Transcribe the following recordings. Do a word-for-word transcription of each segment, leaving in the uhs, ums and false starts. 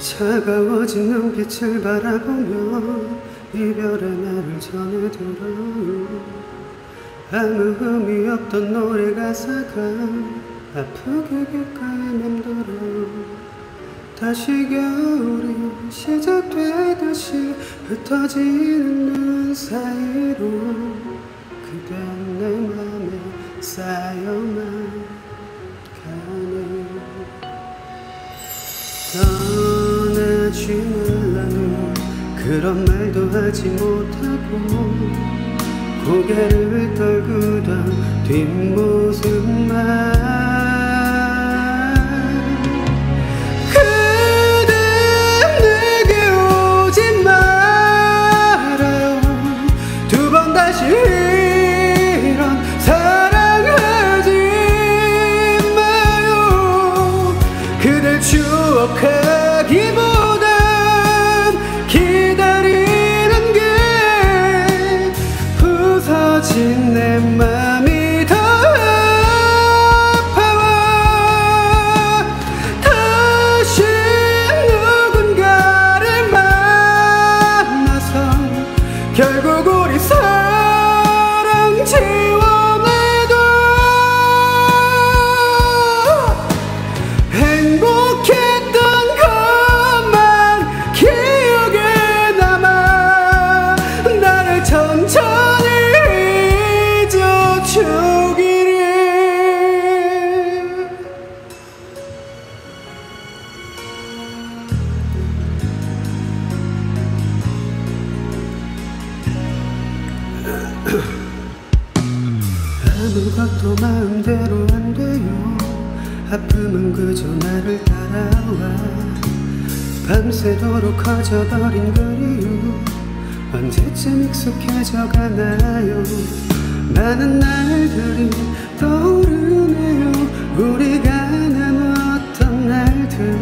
차가워지는 빛을 바라보며 이별의 말을 전해들어요. 아무 의미 없던 노래 가사가 아프게 귓가에 맴돌아요. 다시 겨울이 시작되듯이 흩어지는 눈 사이로 그댄 내 맘에 쌓여만 가네요. 떠나지 말라는 그런 말도 하지 못하고 고개를 떨구던 뒷모습만 그대 내게 오지 말아요. 두 번 다시 이런 사랑하지 마요. 그댈 추억하기만 내 맘이 더 아파와 다시 누군가를 만나서 결국 우리 사랑 지워내도 행복했던 것만 기억에 남아 나를 천천히 아무것도 마음대로 안 돼요. 아픔은 그저 나를 따라와 밤새도록 커져버린 그리움 언제쯤 익숙해져 가나요. 많은 날들이 떠오르네요. 우리가 나눴던 날들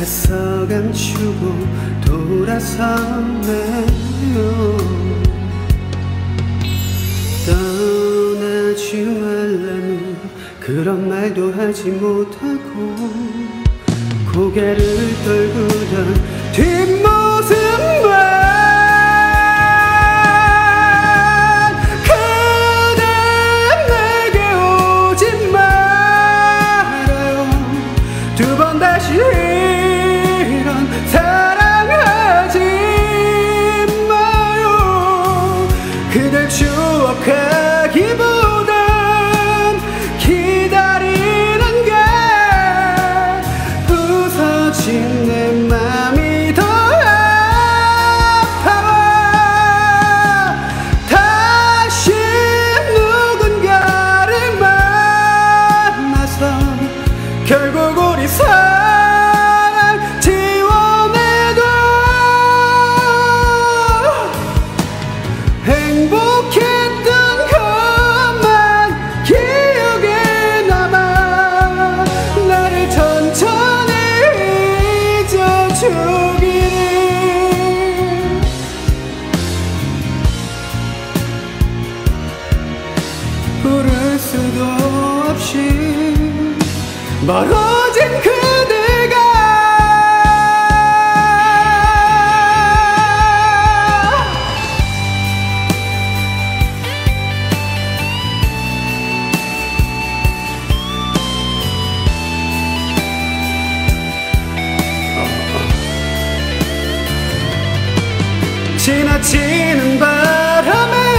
애써 감추고 돌아서네요. 떠나지 말라는 그런 말도 하지 못하고 고개를 떨구던 뒷모습만 추억하기보단 기다리는 게 부서진 내 맘이 더 아파와 다시 누군가를 만나서 결국 우리 사랑 지워내도 행복해 부를 수도 없이 멀어진 그대가 지나치는 바람에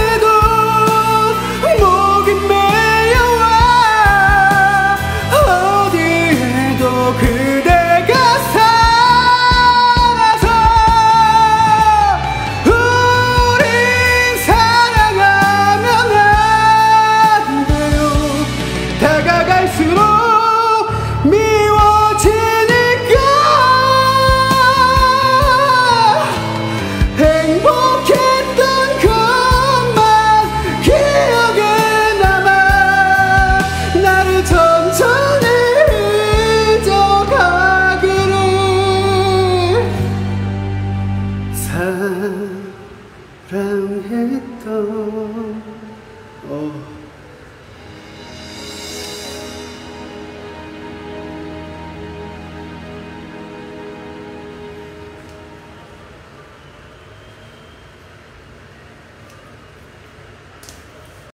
미워지니까 행복해. 사랑했던 어.